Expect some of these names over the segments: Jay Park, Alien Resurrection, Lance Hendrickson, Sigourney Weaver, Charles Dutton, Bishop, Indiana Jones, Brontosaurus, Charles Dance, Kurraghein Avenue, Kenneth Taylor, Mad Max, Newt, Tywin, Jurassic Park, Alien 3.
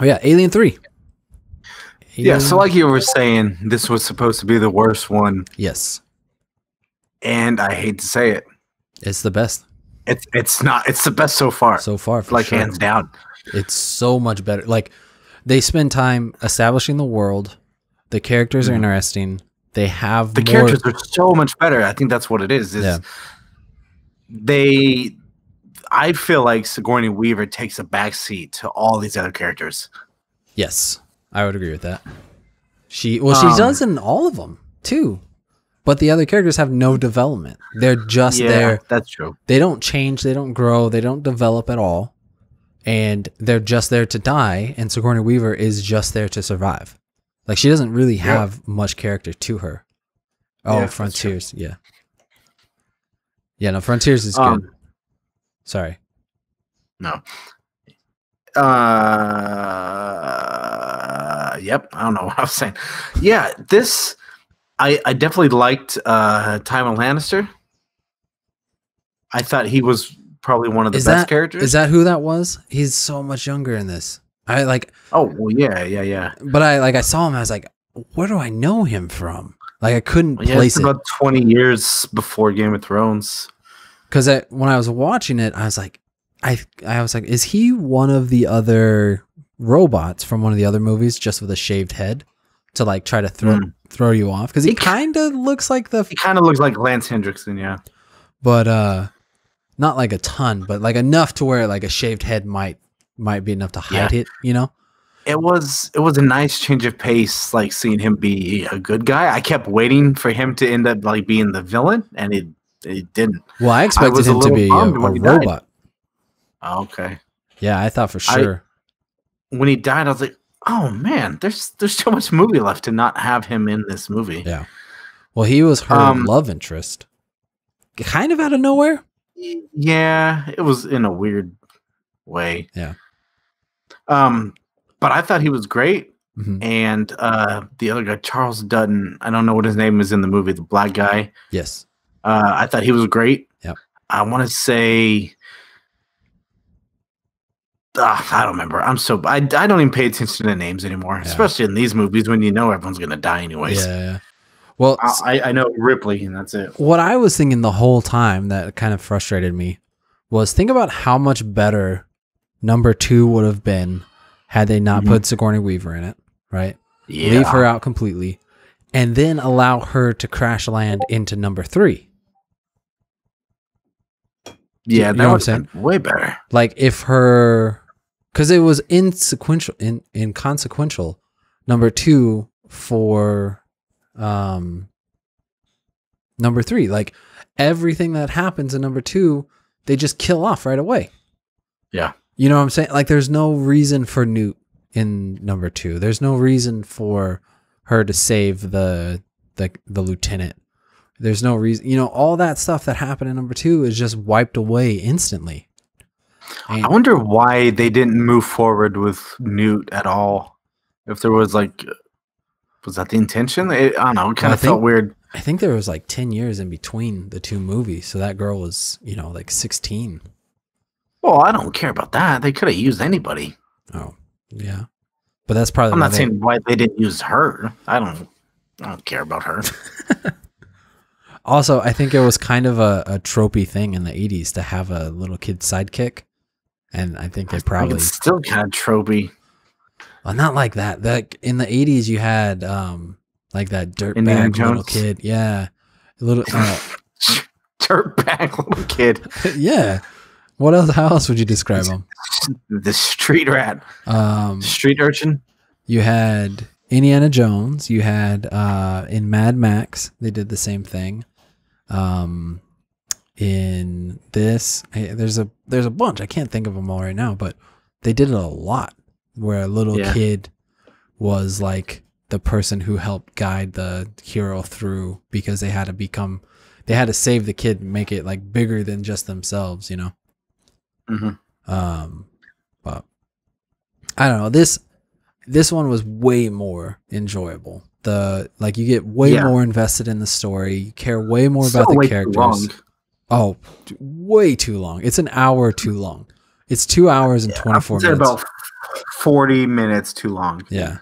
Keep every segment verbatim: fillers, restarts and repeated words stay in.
Oh yeah, Alien three. Yeah, so like you were saying, this was supposed to be the worst one. Yes. And I hate to say it. It's the best. It's it's not it's the best so far. So far, for like sure. Hands down. It's so much better. Like they spend time establishing the world. The characters are interesting. They have the more... characters are so much better. I think that's what it is. is yeah. They I feel like Sigourney Weaver takes a backseat to all these other characters. Yes. I would agree with that. She well, um, she does in all of them too, but the other characters have no development. They're just yeah, there. That's true. They don't change. They don't grow. They don't develop at all, and they're just there to die. And Sigourney Weaver is just there to survive. Like she doesn't really have yeah. much character to her. Oh, yeah, Frontiers, yeah, yeah. No, Frontiers is um, good. Sorry, no. Uh, yep. I don't know what I was saying. Yeah, this I I definitely liked uh, Tywin Lannister. I thought he was probably one of the is best that, characters. Is that who that was? He's so much younger in this. I like. Oh well, yeah, yeah, yeah. But I like I saw him. I was like, where do I know him from? Like I couldn't well, yeah, place it's about it. About twenty years before Game of Thrones. Because when I was watching it, I was like. I I was like, is he one of the other robots from one of the other movies, just with a shaved head, to like try to throw mm. throw you off? Because he, he kind of looks like the he kind of looks like Lance Hendrickson, yeah, but uh, not like a ton, but like enough to where like a shaved head might might be enough to hide yeah. it, you know. It was it was a nice change of pace, like seeing him be a good guy. I kept waiting for him to end up like being the villain, and it it didn't. Well, I expected I was him a to be a, a robot. Died. Okay. Yeah, I thought for sure. I, when he died, I was like, "Oh man, there's there's so much movie left to not have him in this movie." Yeah. Well, he was her um, love interest, kind of out of nowhere. Yeah, it was in a weird way. Yeah. Um, but I thought he was great, mm-hmm. and uh, the other guy, Charles Dutton, I don't know what his name is in the movie, the black guy. Yes. Uh, I thought he was great. Yeah. I want to say. Uh, I don't remember. I'm so I, I don't even pay attention to names anymore, yeah. especially in these movies when you know everyone's gonna die anyways. Yeah, yeah. Well, I, I know Ripley, and that's it. What I was thinking the whole time that kind of frustrated me was think about how much better number two would have been had they not mm-hmm. put Sigourney Weaver in it, right? Yeah. Leave her out completely, and then allow her to crash land into number three. Yeah, you that know what I'm saying? Way better. Like if her, because it was insequential, in inconsequential, number two for, um, number three. Like everything that happens in number two, they just kill off right away. Yeah, you know what I'm saying? Like there's no reason for Newt in number two. There's no reason for her to save the the the lieutenant. There's no reason, you know, all that stuff that happened in number two is just wiped away instantly. And I wonder why they didn't move forward with Newt at all. If there was like, was that the intention? It, I don't know. It kind well, of think, felt weird. I think there was like ten years in between the two movies. So that girl was, you know, like sixteen. Well, I don't care about that. They could have used anybody. Oh, yeah. But that's probably. I'm not they, saying why they didn't use her. I don't, I don't care about her. Also, I think it was kind of a, a tropey thing in the eighties to have a little kid sidekick, and I think they probably think it's still kind of tropey. Well, not like that. Like in the eighties, you had um, like that dirtbag little kid, yeah, a little uh, dirtbag little kid, yeah. What else? How else would you describe him? The street rat, um, street urchin. You had Indiana Jones. You had uh, in Mad Max, they did the same thing. Um, in this, I, there's a, there's a bunch, I can't think of them all right now, but they did it a lot where a little yeah. kid was like the person who helped guide the hero through because they had to become, they had to save the kid and make it like bigger than just themselves, you know? Mm-hmm. Um, but I don't know. This, this one was way more enjoyable. The like you get way yeah. more invested in the story. You care way more about so the characters. Oh, way too long. It's an hour too long. It's two hours and yeah, twenty-four minutes. About forty minutes too long. Yeah.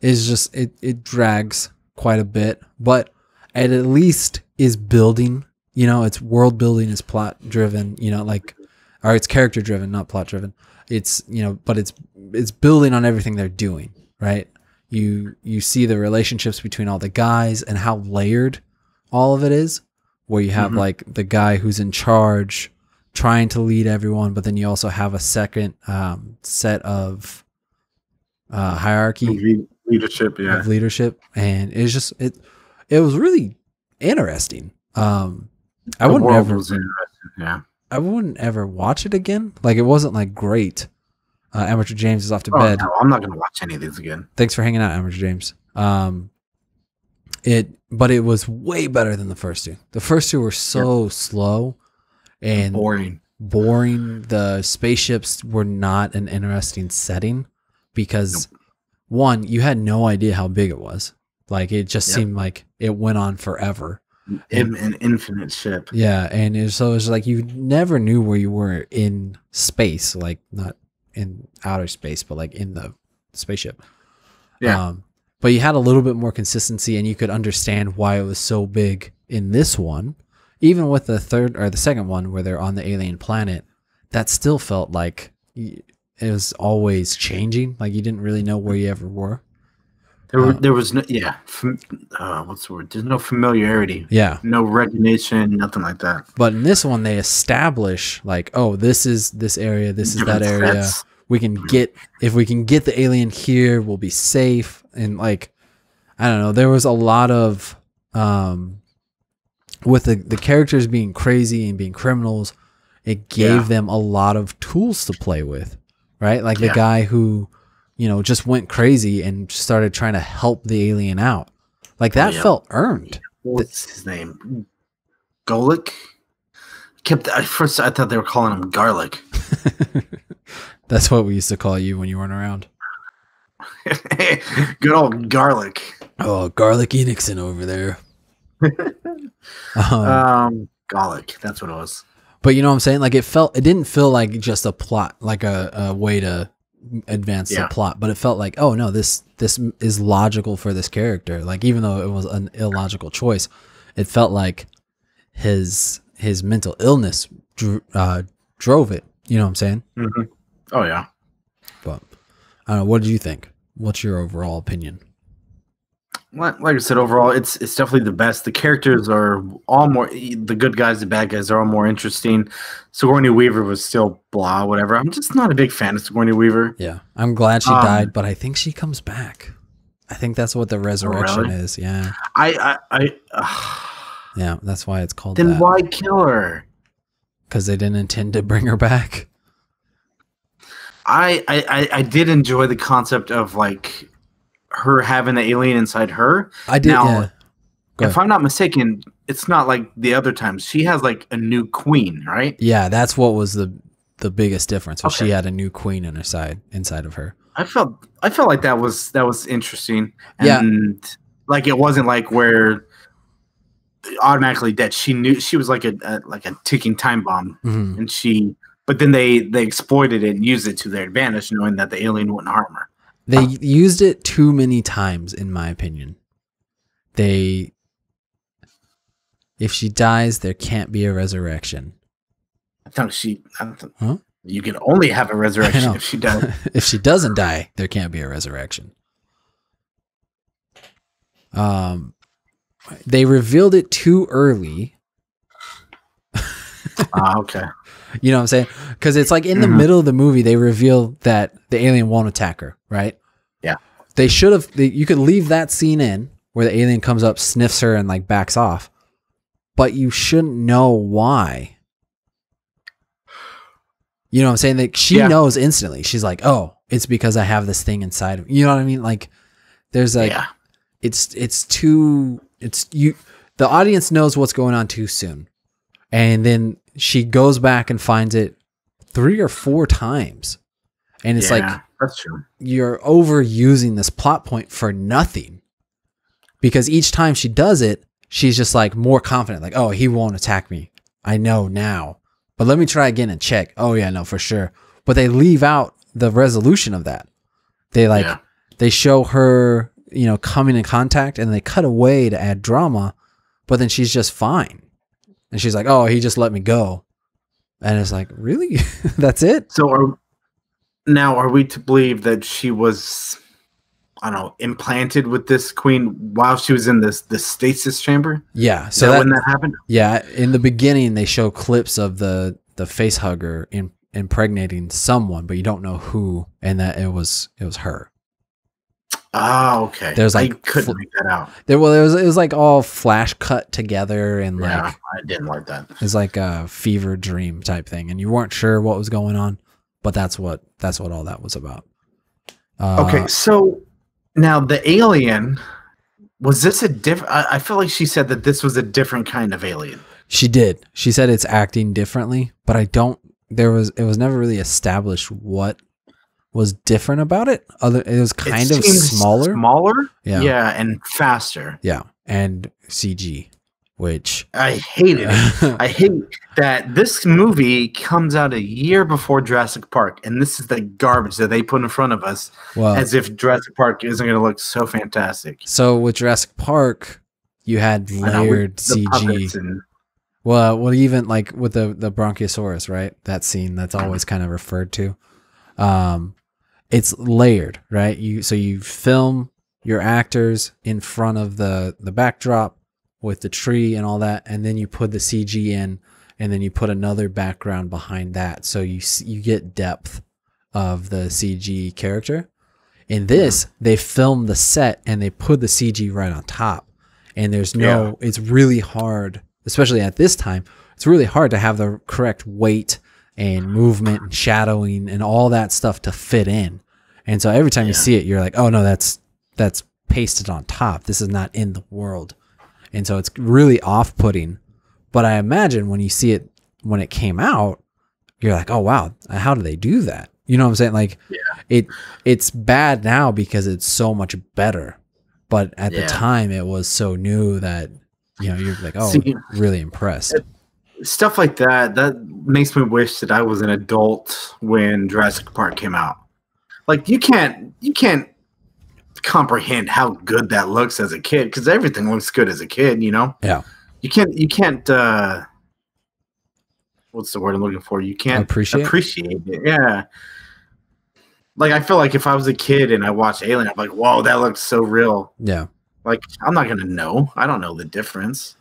It's just, it, it drags quite a bit, but it at least is building, you know, it's world building, is plot driven, you know, like, or it's character driven, not plot driven. It's, you know, but it's, it's building on everything they're doing, right? You, you see the relationships between all the guys and how layered all of it is, where you have mm-hmm. like the guy who's in charge trying to lead everyone, but then you also have a second um, set of uh, hierarchy leadership, yeah. of leadership. And it's just, it, it was really interesting. Um, I the wouldn't ever, yeah. I wouldn't ever watch it again. Like, it wasn't like great. Uh, Amateur James is off to oh, bed. No, I'm not going to watch any of these again. Thanks for hanging out, Amateur James. Um, it, but it was way better than the first two. The first two were so yeah. slow and boring. Boring. The spaceships were not an interesting setting because nope. one, you had no idea how big it was. Like, it just yep. seemed like it went on forever. And, an infinite ship. Yeah, and it was, so it was like you never knew where you were in space. Like, not in outer space, but like in the spaceship. Yeah. Um, but you had a little bit more consistency, and you could understand why it was so big in this one. Even with the third or the second one where they're on the alien planet, that still felt like it was always changing. Like, you didn't really know where you ever were. There, were, um, there was no, yeah, uh, what's the word? There's no familiarity. Yeah. No recognition, nothing like that. But in this one, they establish, like, oh, this is this area, this is that area. We can get, if we can get the alien here, we'll be safe. And, like, I don't know, there was a lot of, um, with the, the characters being crazy and being criminals, it gave yeah. them a lot of tools to play with, right? Like yeah. the guy who, you know, just went crazy and started trying to help the alien out. Like, that yeah. felt earned. What's his name? Golic? Kept, at first I thought they were calling him Garlic. That's what we used to call you when you weren't around. Good old Garlic. Oh, Garlic Enixon over there. um, um, Garlic. That's what it was. But you know what I'm saying? Like, it felt, it didn't feel like just a plot, like a, a way to advance yeah. the plot, but it felt like, oh no, this this is logical for this character. Like, even though it was an illogical choice, it felt like his his mental illness dro uh, drove it. You know what I'm saying? Mm-hmm. Oh yeah. But I don't know, what did you think? What's your overall opinion? Like I said, overall, it's it's definitely the best. The characters are all more, the good guys, the bad guys are all more interesting. Sigourney Weaver was still blah, whatever. I'm just not a big fan of Sigourney Weaver. Yeah, I'm glad she um, died, but I think she comes back. I think that's what the resurrection really? is. Yeah, I, I, I uh, yeah, that's why it's called. Then that. Why kill her? Because they didn't intend to bring her back. I, I, I did enjoy the concept of, like, her having the alien inside her. I did. Now, yeah. if ahead. I'm not mistaken, it's not like the other times. She has like a new queen, right? Yeah, that's what was the the biggest difference. Okay. She had a new queen in her side inside of her. I felt I felt like that was that was interesting. And yeah. like, it wasn't like where automatically that she knew she was like a, a like a ticking time bomb, mm-hmm. and she. But then they they exploited it and used it to their advantage, knowing that the alien wouldn't harm her. They used it too many times, in my opinion. They, if she dies, there can't be a resurrection. I think she, I don't think, huh? You can only have a resurrection if she dies. If she doesn't die, there can't be a resurrection. Um, they revealed it too early. Ah, uh, okay. You know what I'm saying? Because it's like in the mm-hmm. middle of the movie, they reveal that the alien won't attack her, right? Yeah. They should have, they, you could leave that scene in where the alien comes up, sniffs her, and like backs off, but you shouldn't know why. You know what I'm saying? Like, she yeah. knows instantly. She's like, oh, it's because I have this thing inside of me. You know what I mean? Like, there's like, yeah. it's, it's too, it's you, the audience knows what's going on too soon. And then she goes back and finds it three or four times. And it's yeah, like, that's true. You're overusing this plot point for nothing, because each time she does it, she's just like more confident. Like, oh, he won't attack me. I know now, but let me try again and check. Oh yeah, no, for sure. But they leave out the resolution of that. They like yeah. they show her, you know, coming in contact, and they cut away to add drama, but then she's just fine. And she's like, "Oh, he just let me go." And it's like, "Really? That's it?" So are now are we to believe that she was, I don't know, implanted with this queen while she was in this the stasis chamber? Yeah. So that, when that happened? Yeah, in the beginning they show clips of the the face hugger in impregnating someone, but you don't know who, and that it was it was her. Oh, okay. There's like I couldn't make that out. There, well, there was it was like all flash cut together, and yeah, like I didn't like that. It's like a fever dream type thing, and you weren't sure what was going on, but that's what that's what all that was about. Uh, okay, so now the alien, was this a different? I, I feel like she said that this was a different kind of alien. She did. She said it's acting differently, but I don't. There was it was never really established what was different about it. Other, it was kind it of smaller, smaller, yeah, yeah, and faster, yeah, and C G, which I hated. Uh, I hate that this movie comes out a year before Jurassic Park, and this is the garbage that they put in front of us, well, as if Jurassic Park isn't going to look so fantastic. So with Jurassic Park, you had layered know, C G. And well, well, even like with the the Brontosaurus, right? That scene that's always kind of referred to. Um, it's layered, right? You so you film your actors in front of the the backdrop with the tree and all that, and then you put the C G in, and then you put another background behind that, so you you get depth of the C G character. In this, yeah. they film the set and they put the C G right on top, and there's no. Yeah. It's really hard, especially at this time. It's really hard to have the correct weight and movement and shadowing and all that stuff to fit in. And so every time yeah. you see it, you're like, oh no, that's, that's pasted on top. This is not in the world. And so it's really off putting. But I imagine when you see it, when it came out, you're like, oh wow, how do they do that? You know what I'm saying? Like yeah. it, it's bad now because it's so much better. But at yeah. the time it was so new that, you know, you're like, oh, see, really impressed. It, Stuff like that, that makes me wish that I was an adult when Jurassic Park came out. Like, you can't you can't comprehend how good that looks as a kid, because everything looks good as a kid, you know? Yeah. You can't, you can't uh, what's the word I'm looking for? You can't appreciate, appreciate it. Yeah. Like, I feel like if I was a kid and I watched Alien, I'm like, whoa, that looks so real. Yeah. Like, I'm not going to know. I don't know the difference.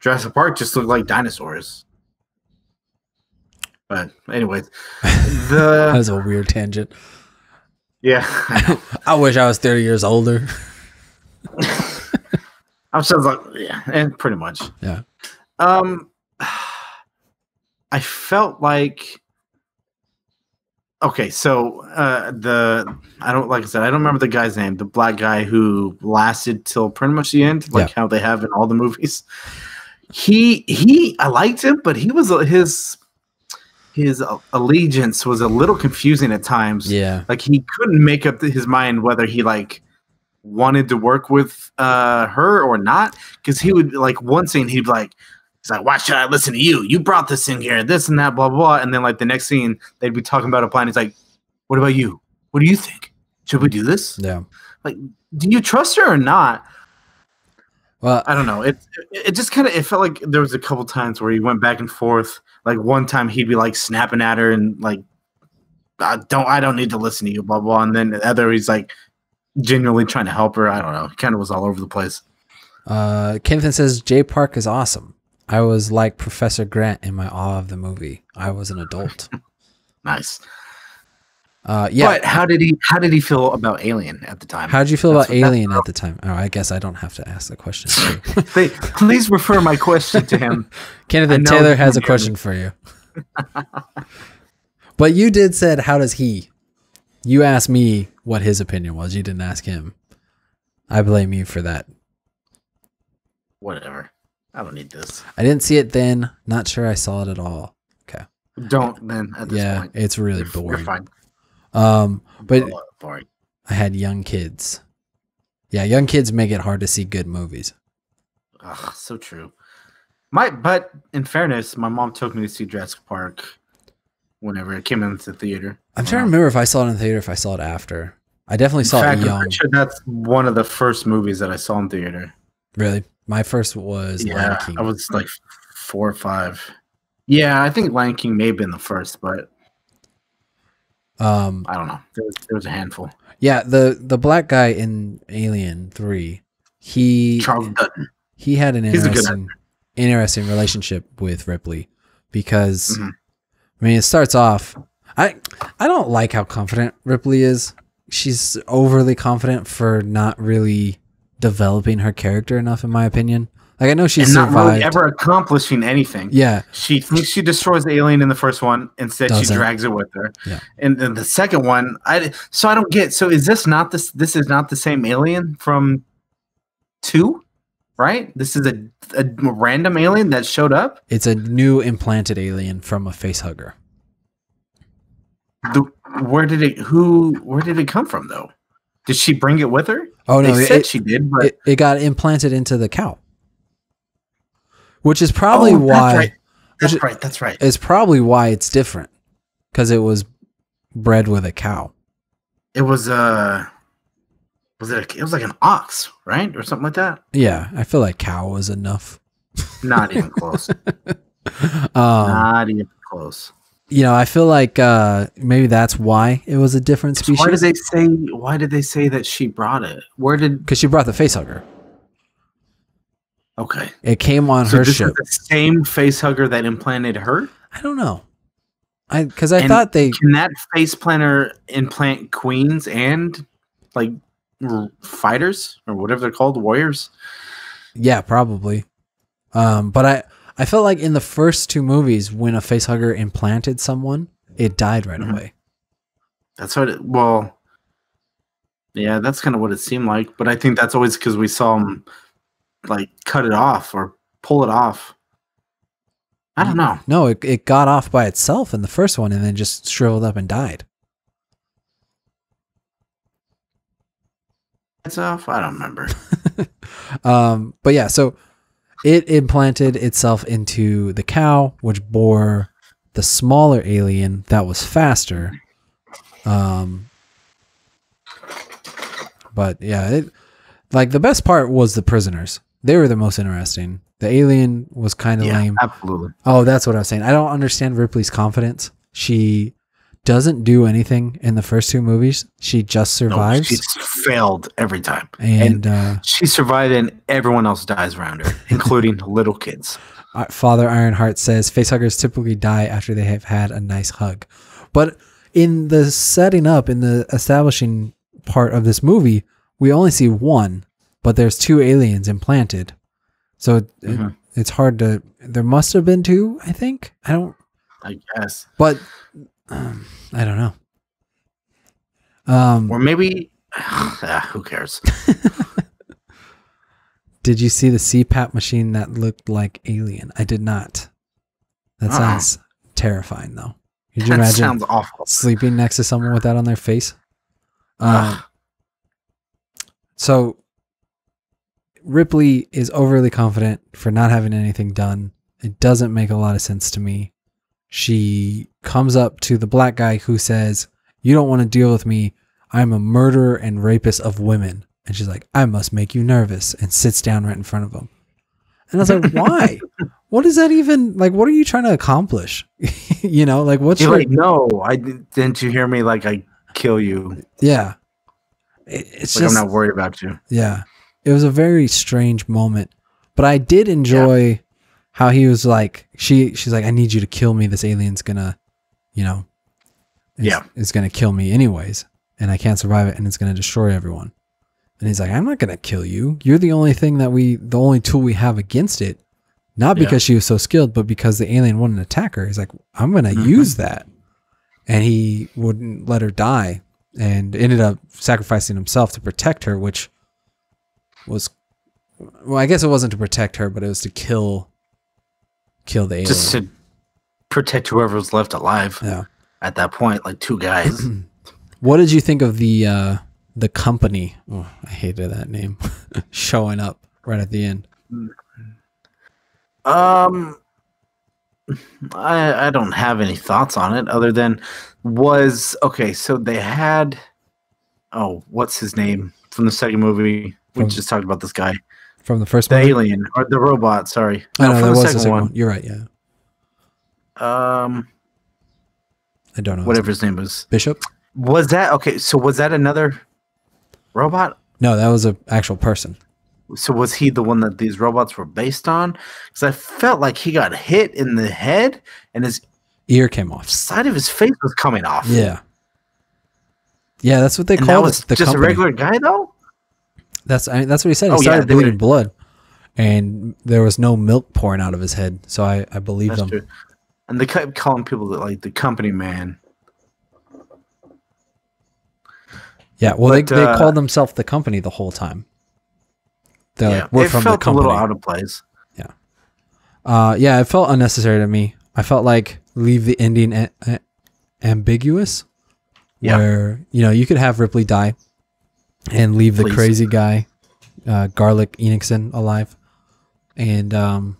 Jurassic Park just looked like dinosaurs. But anyways, the that was a weird tangent. Yeah. I, I wish I was thirty years older. I'm just like, yeah, and pretty much. Yeah. Um I felt like okay, so uh the I don't like I said, I don't remember the guy's name, the black guy who lasted till pretty much the end, like yeah. how they have in all the movies. He he, I liked him, but he was his his allegiance was a little confusing at times. Yeah, like he couldn't make up his mind whether he like wanted to work with uh, her or not. Because he would like one scene he'd be like, he's like, why should I listen to you? You brought this in here, this and that, blah blah blah. And then like the next scene they'd be talking about a plan. He's like, what about you? What do you think? Should we do this? Yeah, like do you trust her or not? Well, I don't know. It it just kind of it felt like there was a couple times where he went back and forth. Like one time he'd be like snapping at her and like, I don't I don't need to listen to you, blah blah. And then the other he's like genuinely trying to help her. I don't know. It kind of was all over the place. Uh, Kenthan says Jay Park is awesome. I was like Professor Grant in my awe of the movie. I was an adult. Nice. Uh, yeah. But how did he? How did he feel about Alien at the time? How did you feel that's about Alien at the time? Oh, I guess I don't have to ask the question. They, please refer my question to him. Kenneth Taylor has a question for you. But you did said, "How does he?" You asked me what his opinion was. You didn't ask him. I blame you for that. Whatever. I don't need this. I didn't see it then. Not sure I saw it at all. Okay. Don't then. At this yeah, point. It's really you're, boring. You're fine. Um, but I had young kids. Yeah. Young kids make it hard to see good movies. Ugh, so true. My, but in fairness, my mom took me to see Jurassic Park whenever it came into the theater. I'm trying wow. to remember if I saw it in the theater, if I saw it after. I definitely in saw fact, it young. I'm sure that's one of the first movies that I saw in theater. Really? My first was yeah, Lion King. I was like four or five. Yeah, I think Lion King may have been the first, but um, I don't know. There was, there was a handful. Yeah, the, the black guy in Alien three, he Charles Dutton. He had an interesting, interesting relationship with Ripley because, mm-hmm. I mean, it starts off, I I don't like how confident Ripley is. She's overly confident for not really developing her character enough, in my opinion. Like, I know she's and not survived. Really ever accomplishing anything. Yeah, she thinks she destroys the alien in the first one. Instead, Does she it. drags it with her. Yeah. And then the second one, I so I don't get. So is this not this? This is not the same alien from two, right? This is a a random alien that showed up. It's a new implanted alien from a facehugger. The, where did it? Who? Where did it come from, though? Did she bring it with her? Oh no, they it, said she did. But it, it got implanted into the cow. Which is probably oh, that's why right. that's is, right. That's right. It's probably why it's different because it was bred with a cow. It was uh was it? A, it was like an ox, right, or something like that. Yeah, I feel like cow was enough. Not even close. um, Not even close. You know, I feel like uh, maybe that's why it was a different species. Why did they say? Why did they say that she brought it? Where did? Because she brought the facehugger. Okay. It came on so her this ship. Is the same facehugger that implanted her? I don't know. I because I and thought they can that face planter implant queens and like fighters or whatever they're called, warriors. Yeah, probably. Um, but I I felt like in the first two movies, when a facehugger implanted someone, it died right mm-hmm. away. That's what. It, well, yeah, that's kind of what it seemed like. But I think that's always because we saw them. Like cut it off or pull it off. I don't know. No, it, it got off by itself in the first one and then just shriveled up and died. It's off. I don't remember. um, but yeah, so it implanted itself into the cow, which bore the smaller alien that was faster. Um, but yeah, it, like the best part was the prisoners. They were the most interesting. The alien was kind of yeah, lame. Absolutely. Oh, that's what I was saying. I don't understand Ripley's confidence. She doesn't do anything in the first two movies. She just survives. No, she's failed every time. And, and uh, she survived and everyone else dies around her, including little kids. Father Ironheart says, facehuggers typically die after they have had a nice hug. But in the setting up, in the establishing part of this movie, we only see one. But there's two aliens implanted. So mm-hmm. it, it's hard to... There must have been two, I think. I don't... I guess. But um, I don't know. Um, or maybe... Uh, who cares? Did you see the C PAP machine that looked like Alien? I did not. That uh-huh. sounds terrifying, though. Could you that imagine sounds awful. Sleeping next to someone with that on their face? Uh, so... Ripley is overly confident for not having anything done. It doesn't make a lot of sense to me. She comes up to the black guy who says, "You don't want to deal with me. I'm a murderer and rapist of women." And she's like, "I must make you nervous," and sits down right in front of him. And I was like, why? What is that even, like, what are you trying to accomplish? You know, like what's your... like, no, I didn't you hear me? Like I kill you. Yeah. It, it's like, just, I'm not worried about you. Yeah. It was a very strange moment, but I did enjoy yeah. how he was like, she, she's like, "I need you to kill me. This alien's gonna, you know, it's, yeah, it's gonna kill me anyways, and I can't survive it, and it's gonna destroy everyone." And he's like, "I'm not gonna kill you. You're the only thing that we, the only tool we have against it." Not because yeah. she was so skilled, but because the alien wouldn't attack her. He's like, "I'm gonna mm-hmm. use that," and he wouldn't let her die, and ended up sacrificing himself to protect her, which. Was well, I guess it wasn't to protect her, but it was to kill, kill the alien. Just to protect whoever's left alive. Yeah. At that point, like two guys. What did you think of the uh, the company? Oh, I hated that name. Showing up right at the end. Um, I, I don't have any thoughts on it other than was okay. So they had, oh, what's his name from the second movie? From, we just talked about this guy from the first, the movie? Alien or the robot. Sorry, oh, no, no, from the was second, the second one. one. You're right. Yeah. Um, I don't know whatever his name was. Bishop. Was that okay? So was that another robot? No, that was an actual person. So was he the one that these robots were based on? Because I felt like he got hit in the head and his ear came off. Side of his face was coming off. Yeah. Yeah, that's what they and called that was it. The just company. A regular guy, though? That's I mean, that's what he said. He oh, started yeah, bleeding were... blood, and there was no milk pouring out of his head. So I, I believe that's them. True. And they kept calling people that, like the company man. Yeah, well, but, they, they uh, called themselves the company the whole time. They're yeah, like, we're it from felt the company. A little out of place. Yeah, uh, yeah, it felt unnecessary to me. I felt like leave the ending a a ambiguous, yeah. where you know you could have Ripley die, and leave Please. the crazy guy, uh, Garlic Enixon alive, and um,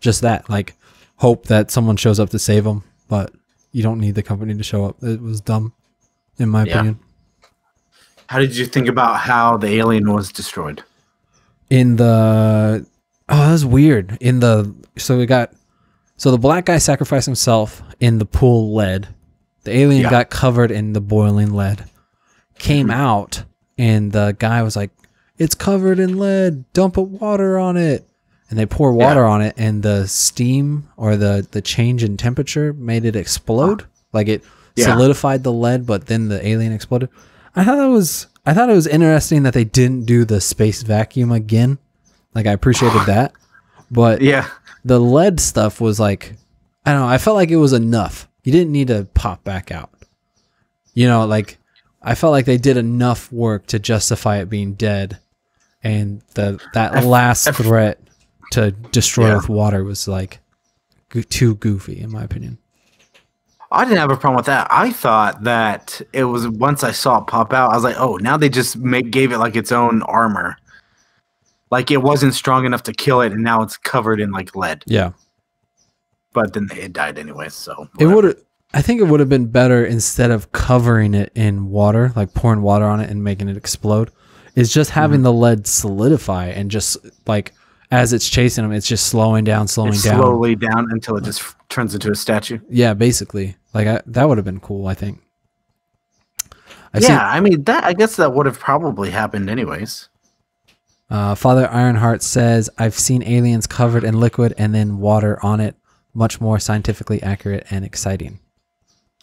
just that like hope that someone shows up to save him, but you don't need the company to show up. It was dumb, in my yeah. opinion. How did you think about how the alien was destroyed? In the oh, that's weird. In the so we got so the black guy sacrificed himself in the pool lead. The alien yeah. got covered in the boiling lead. Came mm-hmm. out and the guy was like, "It's covered in lead. Dump a water on it." And they pour water yeah. on it, and the steam or the the change in temperature made it explode. Like it yeah. solidified the lead, but then the alien exploded. I thought that was I thought it was interesting that they didn't do the space vacuum again. Like I appreciated that. But yeah. the lead stuff was like I don't know, I felt like it was enough. You didn't need to pop back out. You know, like I felt like they did enough work to justify it being dead, and the that I've, last I've, threat to destroy yeah. with water was like go too goofy in my opinion. I didn't have a problem with that. I thought that it was once I saw it pop out, I was like, oh, now they just make, gave it like its own armor. Like it wasn't strong enough to kill it, and now it's covered in like lead. Yeah. But then it died anyway, so. Whatever. It would. I think it would have been better instead of covering it in water, like pouring water on it and making it explode, is just having mm-hmm. the lead solidify and just like as it's chasing them, it's just slowing down, slowing it's down. Slowly down until it just turns into a statue. Yeah, basically. Like I, that would have been cool, I think. I've yeah, seen, I mean that. I guess that would have probably happened anyways. Uh, Father Ironheart says, "I've seen aliens covered in liquid and then water on it. Much more scientifically accurate and exciting."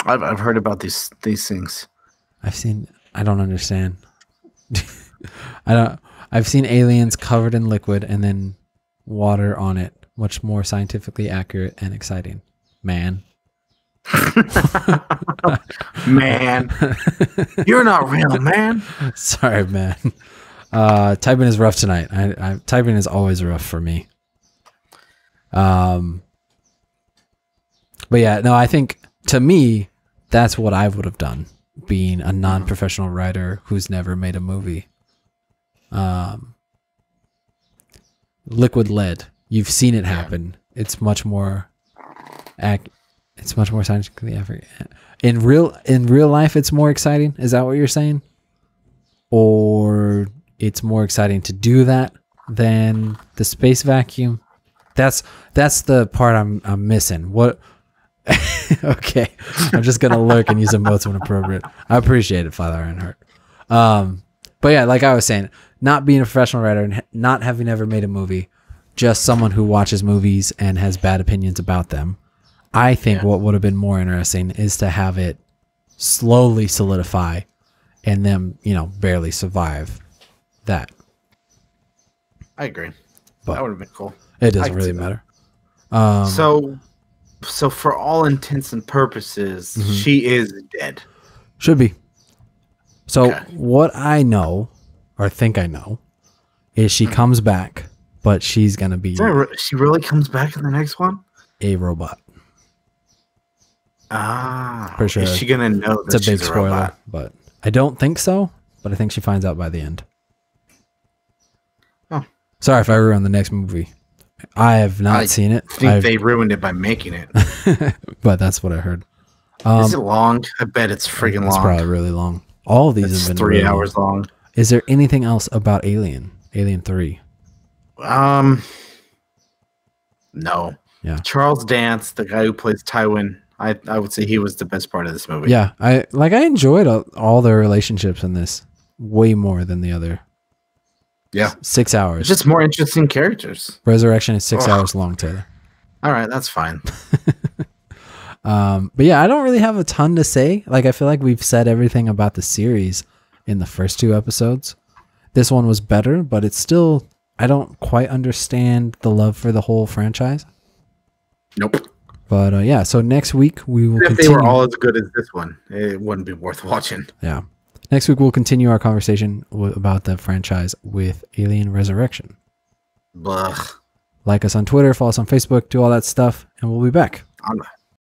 I've I've heard about these these things. I've seen. I don't understand. I don't. I've seen aliens covered in liquid and then water on it. Much more scientifically accurate and exciting. Man. Man, you're not real, man. Sorry, man. Uh, Tywin is rough tonight. I, I, Tywin is always rough for me. Um, but yeah, no, I think to me, that's what I would have done. Being a non-professional writer who's never made a movie. Um, liquid lead. You've seen it happen. It's much more accurate. It's much more scientifically accurate. In real in real life, it's more exciting. Is that what you're saying? Or it's more exciting to do that than the space vacuum? That's that's the part I'm I'm missing. What? Okay, I'm just gonna lurk and use emotes when appropriate. I appreciate it, Father Ironheart. Um, but yeah, like I was saying, not being a professional writer and not having ever made a movie, just someone who watches movies and has bad opinions about them. I think yeah. what would have been more interesting is to have it slowly solidify and them, you know, barely survive that. I agree. But that would have been cool. It doesn't really matter. Um, so, so for all intents and purposes, mm-hmm. she is dead. Should be. So okay. what I know, or think I know, is she comes back, but she's going to be... Re she really comes back in the next one? A robot. Ah, pretty sure is she gonna know that it's a big she's a spoiler, robot? But I don't think so. But I think she finds out by the end. Oh, sorry if I ruined the next movie. I have not I seen it. I think I've... they ruined it by making it. But that's what I heard. Um, Is it long? I bet it's friggin' long. It's probably really long. All of these it's have been three really hours long. long. Is there anything else about Alien? Alien three? Um, no. Yeah. Charles Dance, the guy who plays Tywin, I, I would say he was the best part of this movie. Yeah, I like I enjoyed all, all their relationships in this way more than the other. Yeah. Six hours. It's just more interesting characters. Resurrection is six oh. hours long, Taylor. All right, that's fine. um, but yeah, I don't really have a ton to say. Like, I feel like we've said everything about the series in the first two episodes. This one was better, but it's still, I don't quite understand the love for the whole franchise. Nope. But uh, yeah, so next week we will. If continue. They were all as good as this one, it wouldn't be worth watching. Yeah. Next week, we'll continue our conversation about the franchise with Alien Resurrection. Blah. Like us on Twitter, follow us on Facebook, do all that stuff, and we'll be back. I'm